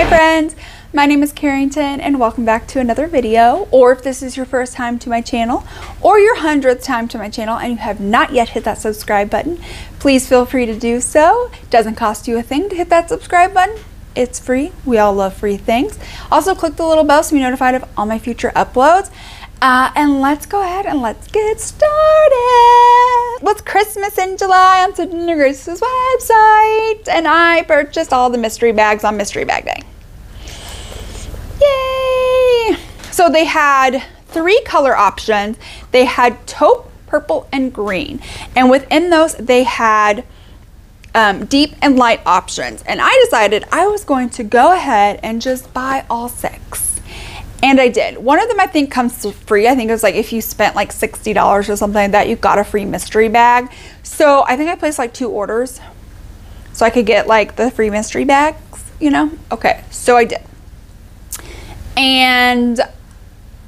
Hi friends, my name is Carrington and welcome back to another video. Or if this is your first time to my channel or your 100th time to my channel and you have not yet hit that subscribe button, please feel free to do so. It doesn't cost you a thing to hit that subscribe button. It's free. We all love free things. Also click the little bell so you're notified of all my future uploads. And let's go ahead and let's get started. What's Christmas in July on Sydney Grace's website? And I purchased all the mystery bags on Mystery Bag Day. Yay! So they had three color options. They had taupe, purple, and green. And within those, they had deep and light options. And I decided I was going to go ahead and just buy all six. And I did. One of them I think comes free. I think it was like if you spent like $60 or something like that, you got a free mystery bag. So I think I placed like 2 orders so I could get like the free mystery bags, you know? Okay, so I did. And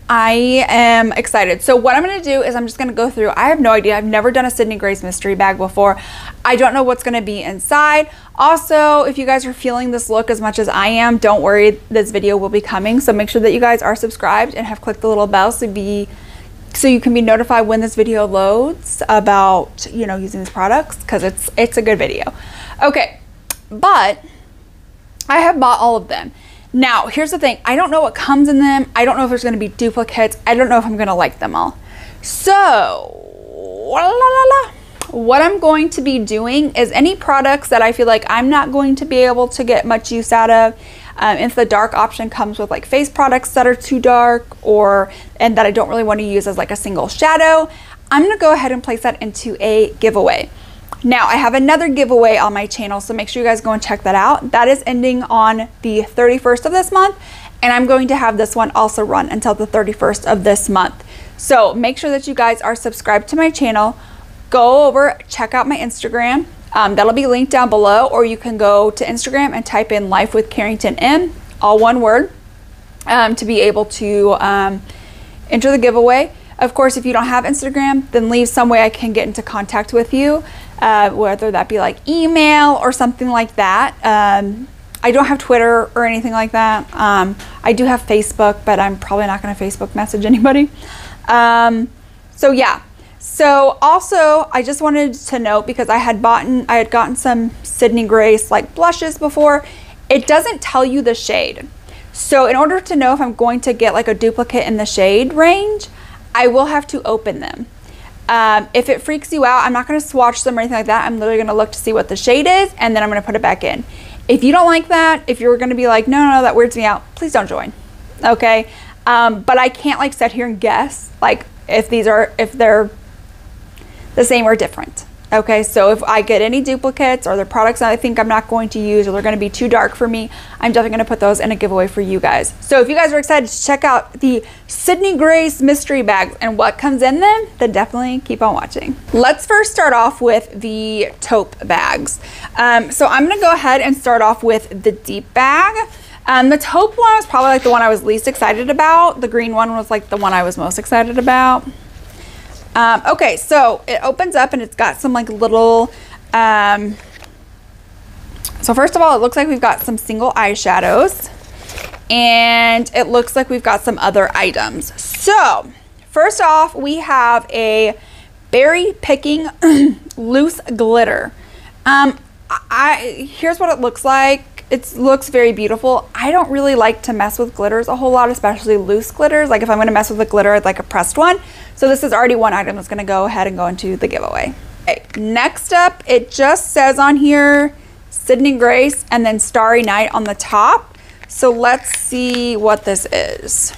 I am excited. So what I'm gonna do is I'm just gonna go through. I have no idea. I've never done a Sydney Grace mystery bag before. I don't know what's gonna be inside. Also, if you guys are feeling this look as much as I am, don't worry, this video will be coming. So make sure that you guys are subscribed and have clicked the little bell so you can be notified when this video loads about, you know, using these products, because it's a good video. Okay, but I have bought all of them. Now, here's the thing. I don't know what comes in them. I don't know if there's going to be duplicates. I don't know if I'm going to like them all. So, what I'm going to be doing is any products that I feel like I'm not going to be able to get much use out of. If the dark option comes with like face products that are too dark and that I don't really want to use as like a single shadow, I'm going to go ahead and place that into a giveaway. Now, I have another giveaway on my channel, so make sure you guys go and check that out. That is ending on the 31st of this month, and I'm going to have this one also run until the 31st of this month. So make sure that you guys are subscribed to my channel. Go over, check out my Instagram. That'll be linked down below, or you can go to Instagram and type in Life with Carrington M, all one word, to be able to enter the giveaway. Of course, if you don't have Instagram, then leave some way I can get into contact with you, whether that be like email or something like that. I don't have Twitter or anything like that. I do have Facebook, but I'm probably not going to Facebook message anybody. So yeah. So also, I just wanted to note, because I had gotten some Sydney Grace like blushes before. It doesn't tell you the shade. So in order to know if I'm going to get like a duplicate in the shade range, I will have to open them. If it freaks you out, I'm not going to swatch them or anything like that. I'm literally going to look to see what the shade is, and then I'm going to put it back in. If you don't like that, if you're going to be like, no, no, no, that weirds me out, please don't join. Okay. But I can't like sit here and guess like if they're the same or different. Okay. So if I get any duplicates or the products that I think I'm not going to use or they're going to be too dark for me, I'm definitely going to put those in a giveaway for you guys. So if you guys are excited to check out the Sydney Grace mystery bags and what comes in them, then definitely keep on watching. Let's first start off with the taupe bags. So I'm going to go ahead and start off with the deep bag. The taupe one was probably like the one I was least excited about. The green one was like the one I was most excited about. Okay, so it opens up and it's got some like little, so first of all, it looks like we've got some single eyeshadows and it looks like we've got some other items. So first off, we have a Berry Picking loose glitter. Here's what it looks like. It looks very beautiful. I don't really like to mess with glitters a whole lot, especially loose glitters. Like if I'm gonna mess with a glitter, I'd like a pressed one. So this is already one item that's gonna go ahead and go into the giveaway. Okay, next up, it just says on here, Sydney Grace and then Starry Night on the top. So let's see what this is.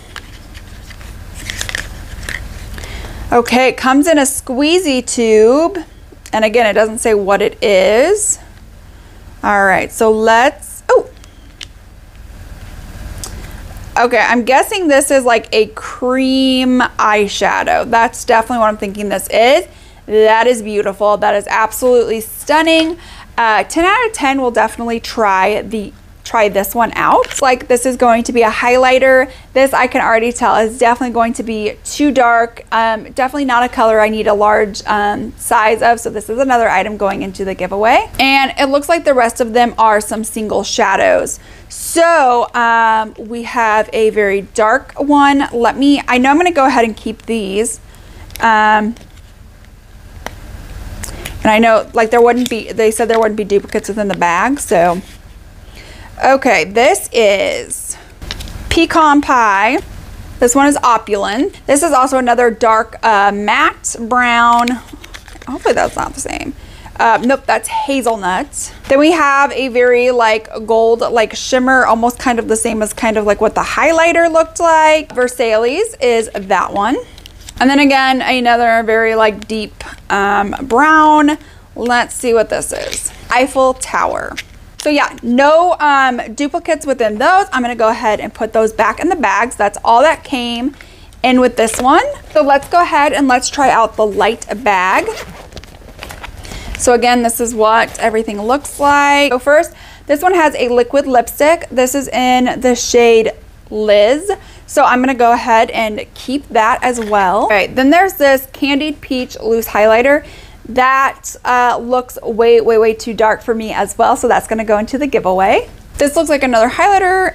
Okay, it comes in a squeezy tube. And again, it doesn't say what it is. All right, so let's, okay, I'm guessing this is like a cream eyeshadow. That's definitely what I'm thinking this is. That is beautiful. That is absolutely stunning. 10 out of 10 will definitely try the try this one out. It's like, this is going to be a highlighter. This I can already tell is definitely going to be too dark. Definitely not a color I need a large size of. So this is another item going into the giveaway. And it looks like the rest of them are some single shadows. So we have a very dark one. I know I'm gonna go ahead and keep these. And I know, like, they said there wouldn't be duplicates within the bag, so. Okay, this is Pecan Pie. This one is Opulent. This is also another dark matte brown. Hopefully that's not the same. Nope, that's Hazelnut. Then we have a very like gold, like shimmer, almost kind of the same as kind of like what the highlighter looked like. Versailles is that one. And then again, another very like deep brown. Let's see what this is. Eiffel Tower. So yeah, no duplicates within those. I'm gonna go ahead and put those back in the bags. That's all that came in with this one. So let's go ahead and let's try out the light bag. So again, this is what everything looks like. So first, this one has a liquid lipstick. This is in the shade Liz. So I'm gonna go ahead and keep that as well. All right, then there's this Candied Peach loose highlighter. That looks way, way, way too dark for me as well. So that's gonna go into the giveaway. This looks like another highlighter.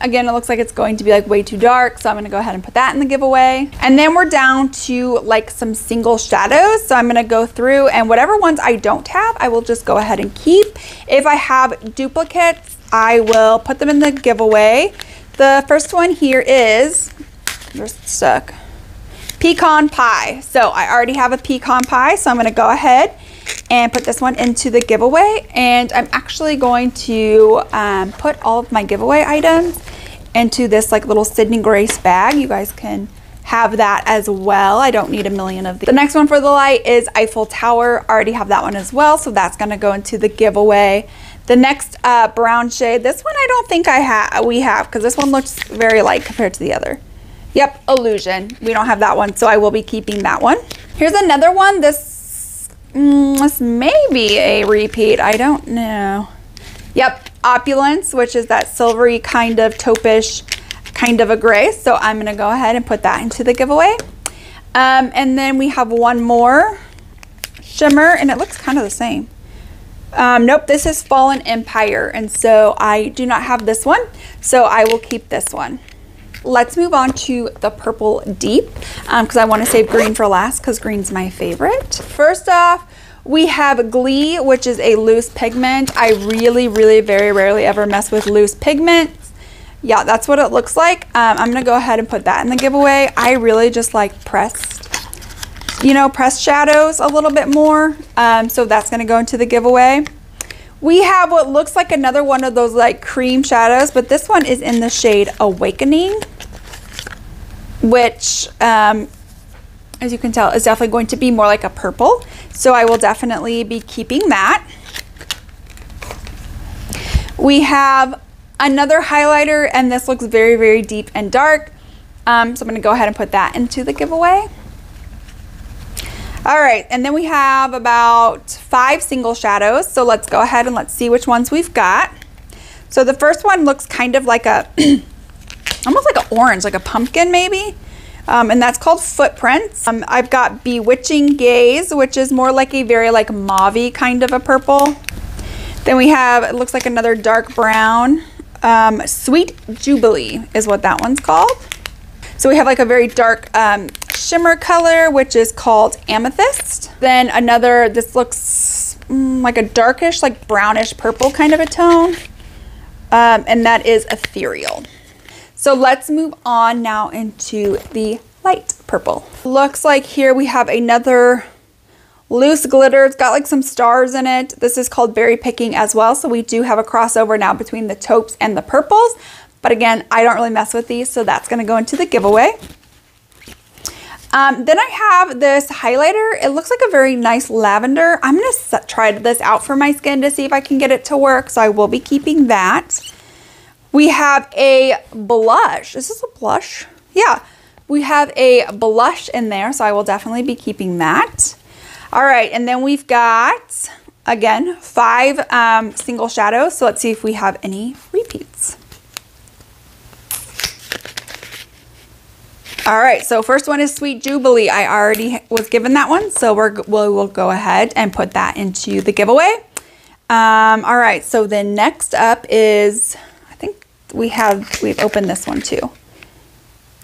Again, it looks like it's going to be like way too dark. So I'm gonna go ahead and put that in the giveaway. And then we're down to like some single shadows. So I'm gonna go through and whatever ones I don't have, I will just go ahead and keep. If I have duplicates, I will put them in the giveaway. The first one here is, Pecan Pie. So I already have a Pecan Pie, so I'm gonna go ahead and put this one into the giveaway. And I'm actually going to put all of my giveaway items into this like little Sydney Grace bag. You guys can have that as well. I don't need a million of these. The next one for the light is Eiffel Tower. I already have that one as well, so that's gonna go into the giveaway. The next brown shade, this one I don't think we have because this one looks very light compared to the other. Yep, Illusion. We don't have that one, so I will be keeping that one. Here's another one. This may be a repeat. I don't know. Yep, Opulence, which is that silvery kind of taupe-ish kind of a gray. So I'm going to go ahead and put that into the giveaway. And then we have one more shimmer, and it looks kind of the same. Nope, this is Fallen Empire, and so I do not have this one, so I will keep this one. Let's move on to the purple deep, because I want to save green for last, because green's my favorite. First off, we have Glee, which is a loose pigment. I really, really very rarely ever mess with loose pigments. Yeah, that's what it looks like. I'm going to go ahead and put that in the giveaway. I really just like press shadows a little bit more. So that's gonna go into the giveaway. We have what looks like another one of those like cream shadows, but this one is in the shade Awakening, which as you can tell is definitely going to be more like a purple. So I will definitely be keeping that. We have another highlighter, and this looks very, very deep and dark. So I'm gonna go ahead and put that into the giveaway. All right, and then we have about 5 single shadows. So let's go ahead and let's see which ones we've got. So the first one looks kind of like a, almost like an orange, like a pumpkin maybe. And that's called Footprints. I've got Bewitching Gaze, which is more like a very like mauve-y kind of a purple. Then we have, it looks like another dark brown. Sweet Jubilee is what that one's called. So we have like a very dark, shimmer color, which is called Amethyst. Then another, this looks like a darkish, like brownish purple kind of a tone. And that is Ethereal. So let's move on now into the light purple. Looks like here we have another loose glitter. It's got like some stars in it. This is called Berry Picking as well. So we do have a crossover now between the taupes and the purples. But again, I don't really mess with these. So that's gonna go into the giveaway. Then I have this highlighter. It looks like a very nice lavender. I'm going to try this out for my skin to see if I can get it to work. So I will be keeping that. We have a blush. Is this a blush? Yeah, we have a blush in there. So I will definitely be keeping that. All right. And then we've got, again, 5 single shadows. So let's see if we have any repeats. All right, so first one is Sweet Jubilee. I already was given that one, so we'll go ahead and put that into the giveaway. All right, so then next up is, I think we've opened this one too.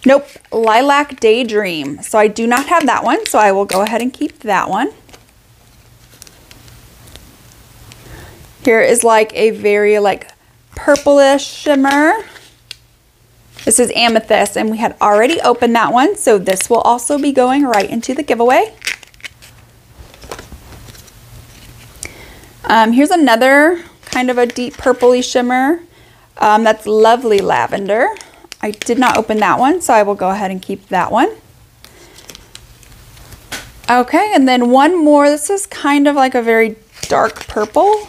Nope, Lilac Daydream. So I do not have that one, so I will go ahead and keep that one. Here is like a very like purplish shimmer. This is Amethyst, and we had already opened that one, so this will also be going right into the giveaway. Here's another kind of a deep purpley shimmer. That's Lovely Lavender. I did not open that one, so I will go ahead and keep that one. Okay, and then one more. This is kind of like a very dark purple.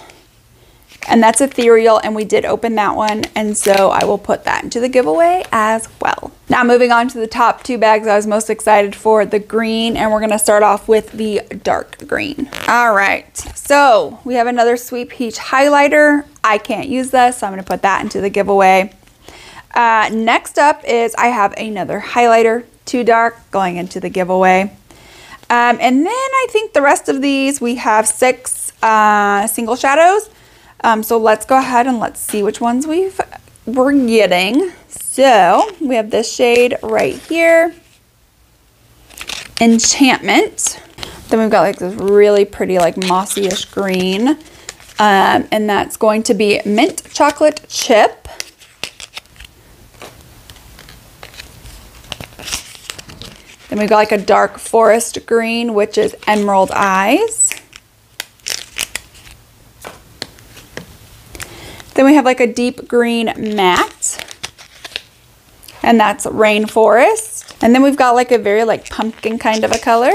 And that's Ethereal, and we did open that one, and so I will put that into the giveaway as well. Now moving on to the top two bags I was most excited for, the green, and we're gonna start off with the dark green. All right, so we have another Sweet Peach highlighter. I can't use this, so I'm gonna put that into the giveaway. Next up is I have another highlighter, too dark, going into the giveaway. And then I think the rest of these, we have six single shadows. So let's go ahead and let's see which ones we're getting. So we have this shade right here, Enchantment. Then we've got like this really pretty like mossy-ish green, and that's going to be Mint Chocolate Chip. Then we've got like a dark forest green, which is Emerald Eyes. Then we have like a deep green matte, and that's Rainforest. And then we've got like a very like pumpkin kind of a color,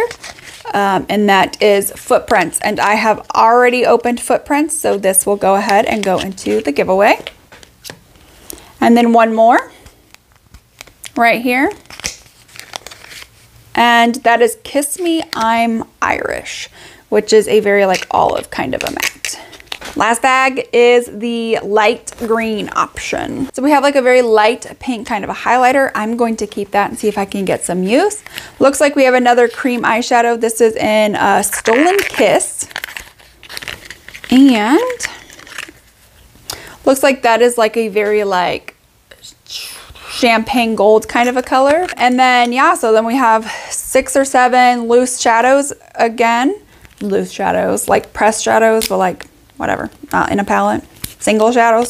and that is Footprints. And I have already opened Footprints, so this will go ahead and go into the giveaway. And then one more right here, and that is Kiss Me I'm Irish, which is a very like olive kind of a matte. Last bag is the light green option. So we have like a very light pink kind of a highlighter. I'm going to keep that and see if I can get some use. Looks like we have another cream eyeshadow. This is in Stolen Kiss. And looks like that is like a very like champagne gold kind of a color. And then yeah, so then we have 6 or 7 loose shadows again. Loose shadows, like pressed shadows, but like whatever, not in a palette. Single shadows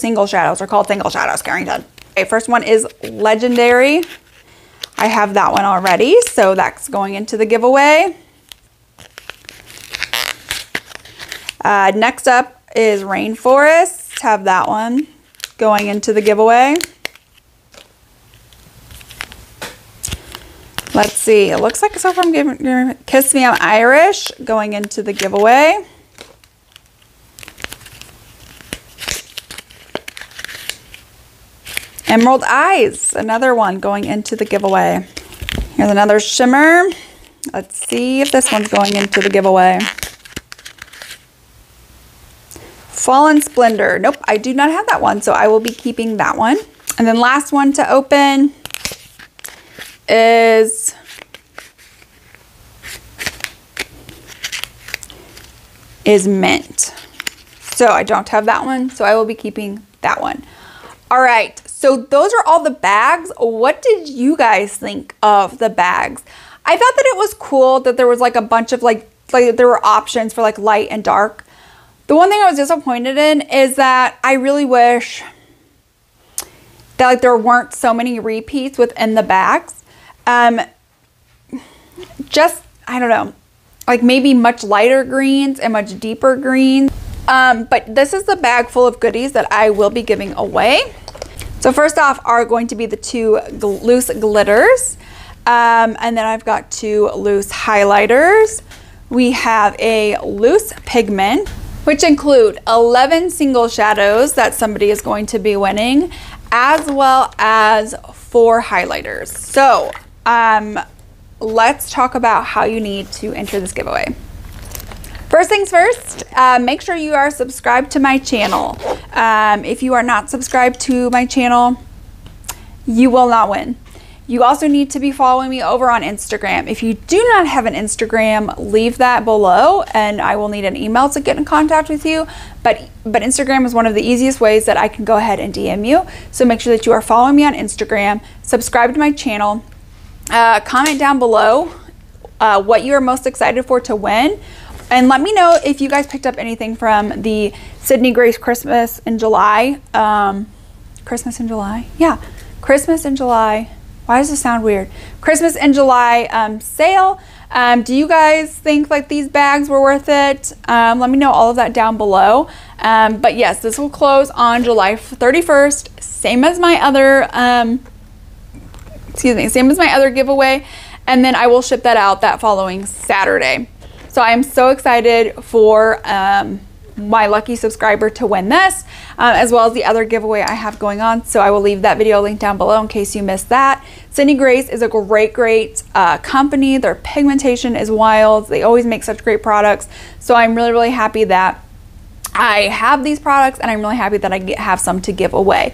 are called single shadows, Carrington. Okay, first one is Legendary. I have that one already, so that's going into the giveaway. Next up is Rainforest, have that one going into the giveaway. Let's see, it looks like so far I'm giving Kiss Me I'm Irish going into the giveaway. Emerald Eyes, another one going into the giveaway. Here's another shimmer. Let's see if this one's going into the giveaway. Fallen Splendor. Nope, I do not have that one, so I will be keeping that one. And then last one to open is Mint. So I don't have that one, so I will be keeping that one. All right, so those are all the bags. What did you guys think of the bags? I thought that it was cool that there was like a bunch of like there were options for like light and dark. The one thing I was disappointed in is that I really wish that like there weren't so many repeats within the bags. Just, I don't know, like maybe much lighter greens and much deeper greens. But this is the bag full of goodies that I will be giving away. So first off are going to be the two loose glitters, and then I've got two loose highlighters. We have a loose pigment, which include 11 single shadows that somebody is going to be winning, as well as 4 highlighters. So let's talk about how you need to enter this giveaway. First things first, make sure you are subscribed to my channel. If you are not subscribed to my channel, you will not win. You also need to be following me over on Instagram. If you do not have an Instagram, leave that below and I will need an email to get in contact with you. But Instagram is one of the easiest ways that I can go ahead and DM you. So make sure that you are following me on Instagram, subscribe to my channel, comment down below what you are most excited for to win. And let me know if you guys picked up anything from the Sydney Grace Christmas in July. Christmas in July? Yeah, Christmas in July. Why does this sound weird? Christmas in July sale. Do you guys think like these bags were worth it? Let me know all of that down below. But yes, this will close on July 31st, same as my other, same as my other giveaway. And then I will ship that out that following Saturday. So I am so excited for my lucky subscriber to win this, as well as the other giveaway I have going on. So I will leave that video link down below in case you missed that. Sydney Grace is a great company. Their pigmentation is wild. They always make such great products. So I'm really happy that I have these products, and I'm really happy that I have some to give away.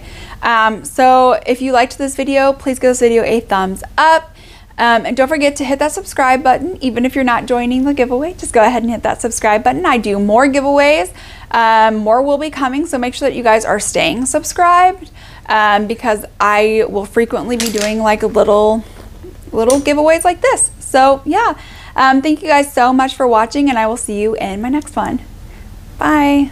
So if you liked this video, please give this video a thumbs up. And don't forget to hit that subscribe button. Even if you're not joining the giveaway, just go ahead and hit that subscribe button. I do more giveaways, more will be coming, so make sure that you guys are staying subscribed, because I will frequently be doing like little giveaways like this. So yeah, thank you guys so much for watching, and I will see you in my next one. Bye.